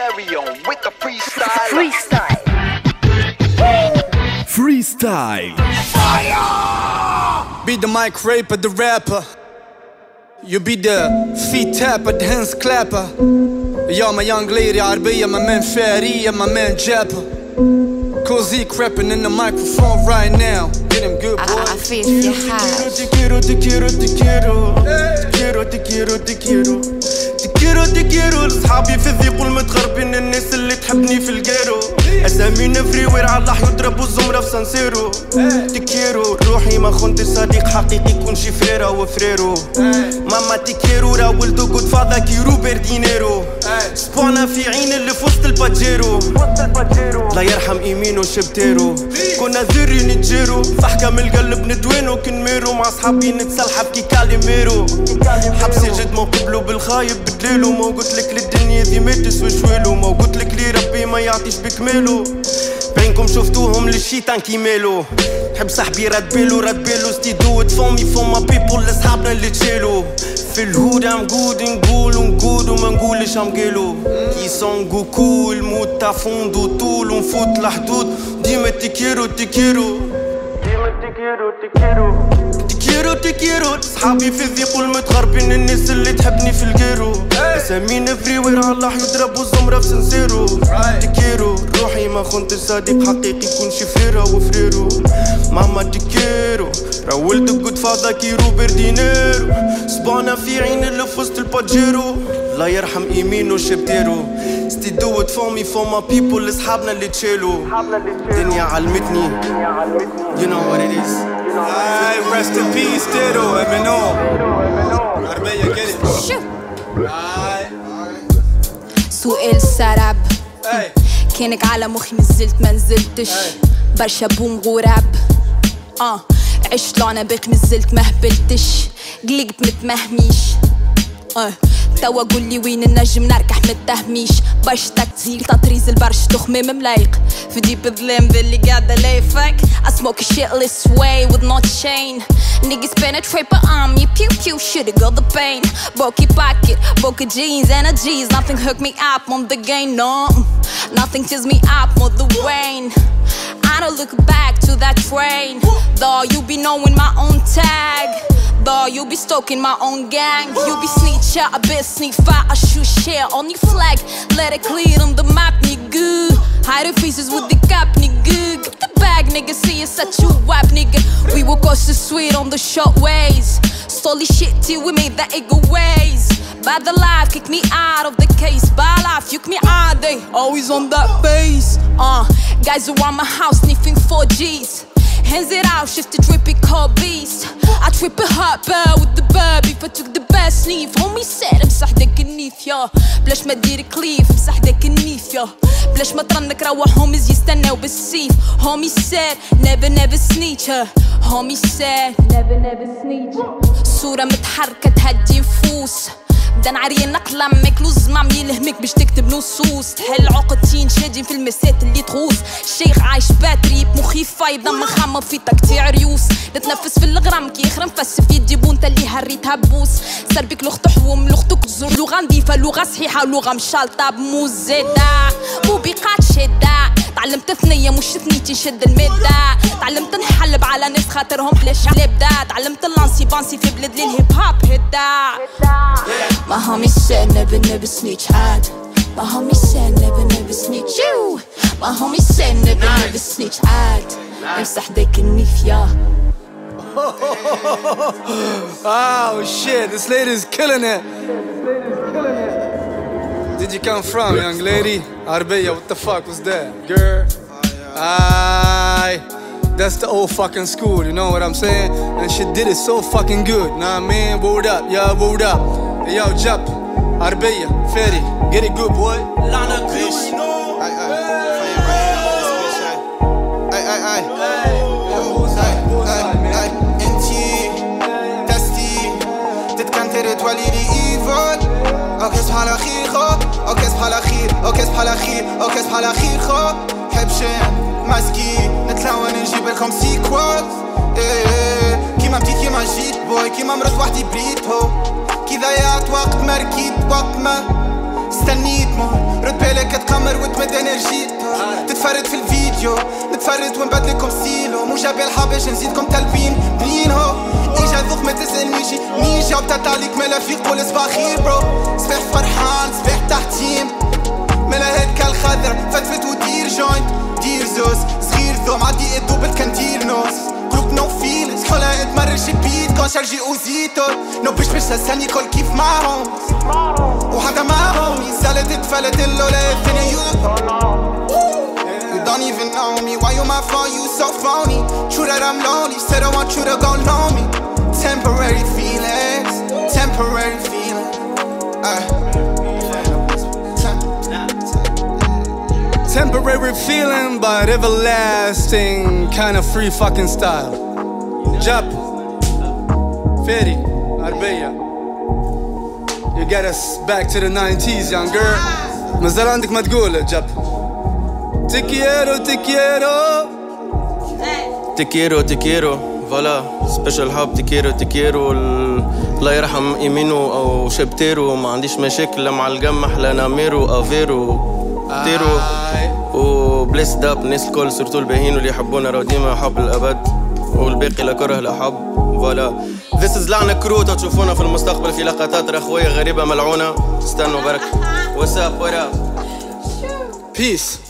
carry on with the freestyle. Freestyle. Freestyle. Fire! Be the mic raper, the rapper. You be the feet tapper, the hands clapper. You're my young lady, عربية my man Faria, my man Japper. Cozy crapping in the microphone right now. Get him good, boy. I feel your heart. Te quiero, te quiero, te quiero, te quiero, te quiero, te quiero, te quiero, te quiero. أصحابي في الذيق والمتغربين الناس اللي تحبني في الجيرو. أسامينا فريوير على حيو ضربوا الزمرة في سانسيرو. Te quiero روحي ما خنت صديق حقيقي كون شي فريرا وفريرو. ماما te quiero راه ولدو جود فاذا كي روبرت دينيرو. سبوعنا في عين اللي في وسط الباجيرو. لا يرحم إيمينو شبتيرو. كنا ذري نتجيرو. ضحكة من القلب ندوينو كنميرو. مع صحابي نتسلحب كي كاليميرو. حبسي جد ما قبلو بالخايب بدليلو. ما قلتلك للدنيا ذي ما تسوي جويلو. ما قلتلك لي ربي ما يعطيش بكمالو. بينكم شفتوهم للشيطان كيمالو. حب صاحبي رد بالو ستيدو تفومي فوم ما بيبول لصحابنا اللي تشيلو. في الهود عم جود نقول وما نقولش عم قيلو. كي سونغو كول موت تفوند وطول ونفوت الحدود. ديما تكيرو تكيرو تكيرو. صحابي في الذيق والمتغربين الناس اللي تحبني في الجيرو. أسامينا فريوير على حيو ضربوا الزمرة في سانسيرو. تكيرو روحي ما خنت صديق حقيقي كون شي فريرا وفريرو. ماما تكيرو راه ولد جود فاذا كي روبرت دينيرو. صبانا في عين اللي في وسط الباجيرو. لا يرحم إيمينو شبتيرو. ستيدو تفومي فوم ما بيبول لصحابنا اللي تشيلو. الدنيا علمتني. You know what it is. Aye, rest in peace, Dido, Eminem. Arbella, get it. Aye. سؤال سراب. كانك على مخي نزلت ما نزلتش. برشا بوم غراب. عشت لعنة باقي نزلت ما هبلتش. قلقت متمهميش. توا قولي وين النجم نركح متهميش. باش تكتيل تطريز البرش تخمام ملايق في ديب الظلام ذا اللي قاعدة لايفك. I smoke a shit this way with not shame. Niggas penetrate but I'm your pew pew shitting all the pain. Bulky pocket, bulky jeans, energies. Nothing hook me up on the game, no. Nothing tears me up more the rain. I don't look back to that train. Though you be knowing my own tag. Though you be stalking my own gang. You be snitcher, I be sniffer, I shoot shit on your flag. Let it clear on the map, nigga. Hide your faces with the cap, nigga. Get the bag, nigga, see you such a wap, nigga. We will cross the street on the short ways. Stole shit till we made that ego ways. Bad life, kick me out of the case. Bad life, kick me out, they always on that face. Guys around my house sniffing 4Gs. Hands it out, shift the drippy cold beast. I trip a hot bird with the bird. If I took the best sniff, homie said امسح داك النيف يا. بلاش ما دير كليف امسح داك النيف يا. بلاش ما ترنك روح homies يستناو بالسيف. Homie said never never snitch her. Homie said never never snitch. صورة متحركة تهدي نفوس. دان عريان نقلم ماكلوز مام يلهمك باش تكتب نصوص. تحل عقدتين شادين في المسات اللي تغوص. الشيخ عايش باتري بمخي فايض دم مخمم في تكتي عريوس. نتنفس في الغرام كي يخرم فس في يدي بونتا اللي هريتها بوس. سربك لغة حوم لغتك تزور. لغة نظيفة لغة صحيحة لغة مشالطة بموز زادة موبقات شادة. تعلمت ثنية مش ثنيتي شد المادة. تعلمت نحلب على ناس خاطرهم بلاش علابدة. تعلمت اللانسي بانسي في بلاد لي الهيب هاب هدا. My homie said never never snitch hard. My homie said never never snitch you. My homie said never never snitch hard. امسح داك النيف يا. Oh shit, this lady is killing it. Did you come from, young lady? Arbeya, what the fuck was that, girl? That's the old fucking school, you know what I'm saying? And she did it so fucking good. Nah, man, word up, yeah, word up. Yo, Jap, Arbeya, Ferry, get it good, boy. Lana Kush. انتي تتكنتر تولي لي ايفون. اوكي صبح على خير خو. اوكي صبح على خير. اوكي صبح على خير. اوكي صبح على خير خو. حبشان ماسكي نتلون نجيب لكم سيكوات. كيما بديت كيما جيت بوي. كيما مرت وحدي بريت هو. كي ضيعت وقت ما ركيت وقت ما استنيت مهر. رد بالك نعمر وتمد انرجي تتفرد في الفيديو نتفرد ونبدلكم ستيلو مو جابي الحبش نزيدكم تلبين بلين هو اجا ذوق ما تسالنيش منين جاوبت عليك ملافيق قول صباح خير برو صباح فرحان صباح تحت تيم ملا هيك الخضر فتفت ودير جوينت دير زوز صغير ذو معدي الدوبل كندير نوز جروب نو فيلز حولها اتمرش بيت كون شارجي اوزيتو نو بش مش هستني كل كيف معهم وحدا معهم ينسالت اتفلت اللولا الثانية You don't even know me Why you my phone you so phony True that I'm lonely Said I want you to go know me Temporary feelings Temporary feelings Temporary feeling but everlasting kind of free fucking style Jump Fetty Arbeya You get us back to the 90s young girl مازال عندك ما تقول جاب Te quiero te quiero Te quiero te quiero فوالا سبيشال حب تكيرو تكيرو الله يرحم إيمينو أو شبتيرو ما عنديش مشاكل مع الجم أحلى ناميرو أفيرو تيرو وبليس داب ناس الكل سورتو الباهين واللي يحبونا راهو ديما حب الأبد والباقي لا كره لا حب فوالا This is لعنة كروت تشوفونا في المستقبل في لقطات رخوية غريبة ملعونة استنوا برك واتساب ورا Peace